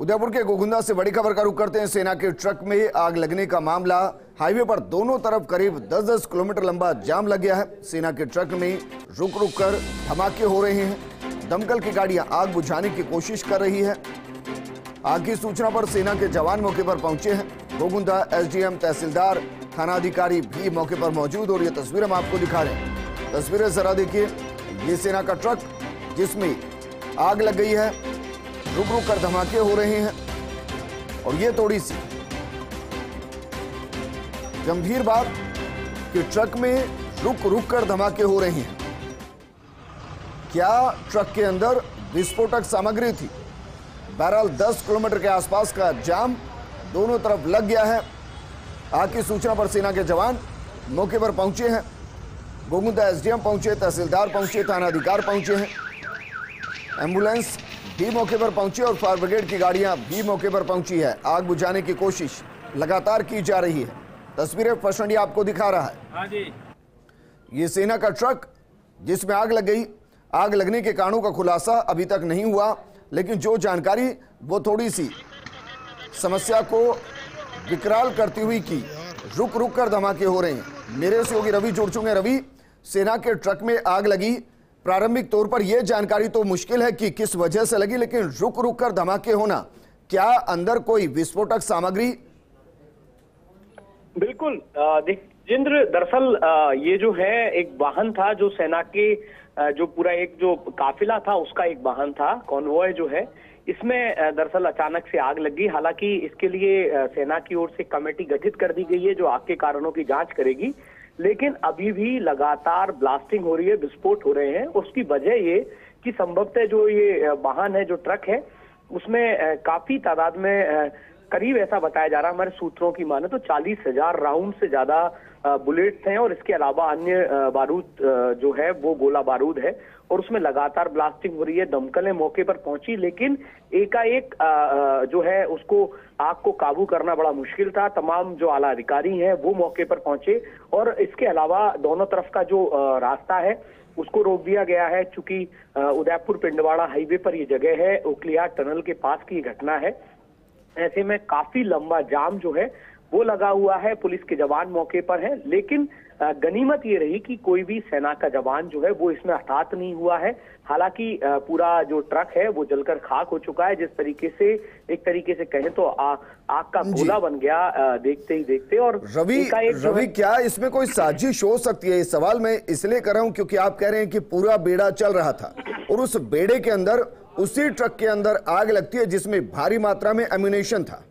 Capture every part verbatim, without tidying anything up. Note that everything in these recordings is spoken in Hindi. उदयपुर के गोगुंदा से बड़ी खबर का रुख करते हैं। सेना के ट्रक में आग लगने का मामला, हाईवे पर दोनों तरफ करीब दस दस किलोमीटर लंबा जाम लग गया है। सेना के ट्रक में रुक रुक कर धमाके हो रहे हैं। दमकल की गाड़ियां आग बुझाने की कोशिश कर रही है। आग की सूचना पर सेना के जवान मौके पर पहुंचे हैं। गोगुंदा एसडीएम, तहसीलदार, थाना अधिकारी भी मौके पर मौजूद और ये तस्वीर हम आपको दिखा रहे हैं। तस्वीरें जरा देखिए, ये सेना का ट्रक जिसमें आग लग गई है, रुक रुक कर धमाके हो रहे हैं। और ये थोड़ी सी गंभीर बात कि ट्रक में रुक रुक कर धमाके हो रहे हैं। क्या ट्रक के अंदर विस्फोटक सामग्री थी? बहरहाल दस किलोमीटर के आसपास का जाम दोनों तरफ लग गया है। आग की सूचना पर सेना के जवान मौके पर पहुंचे हैं। गोगुंदा एसडीएम पहुंचे, तहसीलदार पहुंचे, थाना अधिकारी पहुंचे हैं। एम्बुलेंस भी मौके पर पहुंची और फायर ब्रिगेड की गाड़ियां भी मौके पर पहुंची है। आग बुझाने की कोशिश लगातार की जा रही है। तस्वीरें फर्स्ट आपको दिखा रहा है। हाँ जी, ये सेना का ट्रक जिसमें आग लग गई। आग लगने के कारणों का खुलासा अभी तक नहीं हुआ, लेकिन जो जानकारी वो थोड़ी सी समस्या को विकराल करती हुई की, रुक रुक कर धमाके हो रहे हैं। मेरे सहयोगी रवि जुड़ चुके हैं। रवि, सेना के ट्रक में आग लगी, प्रारंभिक तौर पर यह जानकारी तो मुश्किल है कि किस वजह से लगी, लेकिन रुक रुक कर धमाके होना, क्या अंदर कोई विस्फोटक सामग्री? बिल्कुल जिंद्र, दरअसल ये जो है एक वाहन था जो सेना के जो पूरा एक जो काफिला था उसका एक वाहन था, कॉन्वॉय जो है, इसमें दरअसल अचानक से आग लगी। हालांकि इसके लिए सेना की ओर से कमेटी गठित कर दी गई है जो आग के कारणों की जांच करेगी, लेकिन अभी भी लगातार ब्लास्टिंग हो रही है, विस्फोट हो रहे हैं। उसकी वजह ये कि संभवतः जो ये वाहन है, जो ट्रक है, उसमें काफी तादाद में, करीब ऐसा बताया जा रहा है हमारे सूत्रों की माने तो चालीस हजार राउंड से ज्यादा बुलेट थे और इसके अलावा अन्य बारूद जो है वो गोला बारूद है और उसमें लगातार ब्लास्टिंग हो रही है। दमकलें मौके पर पहुंची, लेकिन एकाएक जो है उसको आग को काबू करना बड़ा मुश्किल था। तमाम जो आला अधिकारी हैं वो मौके पर पहुंचे और इसके अलावा दोनों तरफ का जो रास्ता है उसको रोक दिया गया है। चूंकि उदयपुर पिंडवाड़ा हाईवे पर ये जगह है, उखलिया टनल के पास की घटना है, ऐसे में काफी लंबा जाम जो है वो लगा हुआ है। पुलिस के जवान मौके पर है, लेकिन गनीमत ये रही कि कोई भी सेना का जवान जो है वो इसमें हताहत नहीं हुआ है। हालांकि पूरा जो ट्रक है वो जलकर खाक हो चुका है। जिस तरीके से, एक तरीके से कहें तो आ, आग का गोला बन गया देखते ही देखते। और रवि, रवि क्या इसमें कोई साजिश हो सकती है? इस सवाल मैं इसलिए कर रहा हूँ क्योंकि आप कह रहे हैं कि पूरा बेड़ा चल रहा था और उस बेड़े के अंदर, उसी ट्रक के अंदर आग लगती है जिसमें भारी मात्रा में एम्यूनेशन था।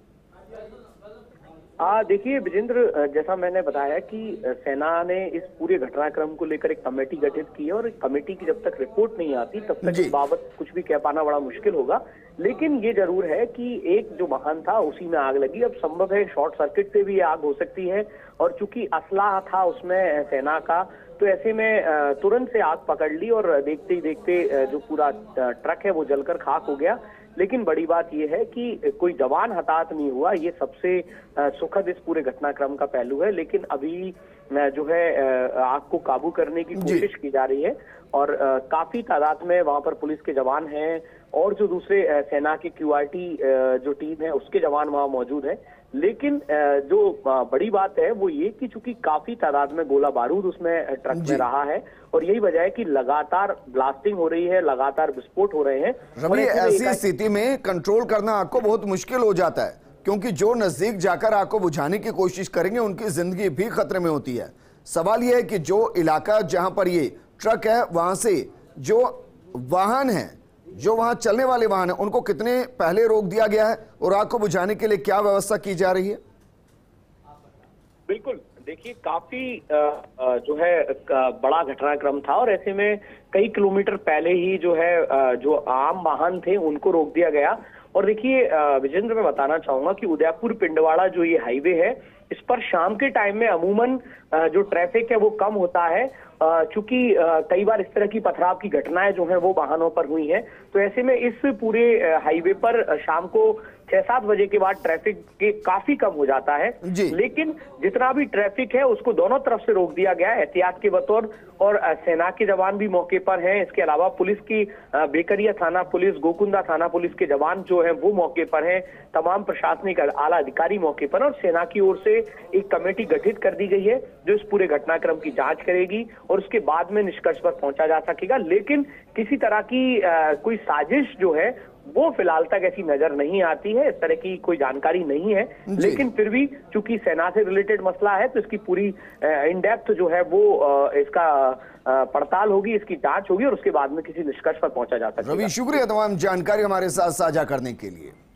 आ देखिए विजेंद्र, जैसा मैंने बताया कि सेना ने इस पूरे घटनाक्रम को लेकर एक कमेटी गठित की है और कमेटी की जब तक रिपोर्ट नहीं आती तब तक इस बाबत कुछ भी कह पाना बड़ा मुश्किल होगा। लेकिन ये जरूर है कि एक जो वाहन था उसी में आग लगी। अब संभव है शॉर्ट सर्किट से भी आग हो सकती है और चूंकि असलाह था उसमें सेना का, तो ऐसे में तुरंत से आग पकड़ ली और देखते ही देखते जो पूरा ट्रक है वो जलकर खाक हो गया। लेकिन बड़ी बात यह है कि कोई जवान हताहत नहीं हुआ, ये सबसे सुखद इस पूरे घटनाक्रम का पहलू है। लेकिन अभी जो है आग को काबू करने की कोशिश की जा रही है और काफी तादाद में वहां पर पुलिस के जवान हैं और जो दूसरे सेना के क्यूआरटी जो टीम है उसके जवान वहां मौजूद हैं। लेकिन जो बड़ी बात है वो ये कि चूंकि काफी तादाद में गोला बारूद उसमें ट्रक में रहा है और यही वजह है कि लगातार ब्लास्टिंग हो रही है, लगातार विस्फोट हो रहे हैं। रवि, ऐसी स्थिति में कंट्रोल करना आग को बहुत मुश्किल हो जाता है क्योंकि जो नजदीक जाकर आग को बुझाने की कोशिश करेंगे उनकी जिंदगी भी खतरे में होती है। सवाल यह है कि जो इलाका जहां पर ये ट्रक है, वहां से जो वाहन है, जो वहां चलने वाले वाहन है, उनको कितने पहले रोक दिया गया है और आग को बुझाने के लिए क्या व्यवस्था की जा रही है? बिल्कुल, देखिए काफी जो है बड़ा घटनाक्रम था और ऐसे में कई किलोमीटर पहले ही जो है जो आम वाहन थे उनको रोक दिया गया। और देखिए विजेंद्र, मैं बताना चाहूंगा कि उदयपुर पिंडवाड़ा जो ये हाईवे है इस पर शाम के टाइम में अमूमन जो ट्रैफिक है वो कम होता है, चूंकि कई बार इस तरह की पथराव की घटनाएं जो है वो वाहनों पर हुई हैं, तो ऐसे में इस पूरे हाईवे पर शाम को छह सात बजे के बाद ट्रैफिक के काफी कम हो जाता है। लेकिन जितना भी ट्रैफिक है उसको दोनों तरफ से रोक दिया गया है एहतियात के बतौर, और सेना के जवान भी मौके पर हैं। इसके अलावा पुलिस की बेकरिया थाना पुलिस, गोगुंदा थाना पुलिस के जवान जो है वो मौके पर हैं, तमाम प्रशासनिक आला अधिकारी मौके पर, और सेना की ओर से एक कमेटी गठित कर दी गई है जो इस पूरे घटनाक्रम की जांच करेगी और उसके बाद में निष्कर्ष पर पहुंचा जा सकेगा। लेकिन किसी तरह की आ, कोई साजिश जो है वो फिलहाल तक ऐसी नजर नहीं आती है, इस तरह की कोई जानकारी नहीं है। लेकिन फिर भी चूंकि सेना से रिलेटेड मसला है तो इसकी पूरी इन डेप्थ जो है वो इसका पड़ताल होगी, इसकी जांच होगी और उसके बाद में किसी निष्कर्ष पर पहुंचा जा सकता है। रवि, शुक्रिया तमाम जानकारी हमारे साथ साझा करने के लिए।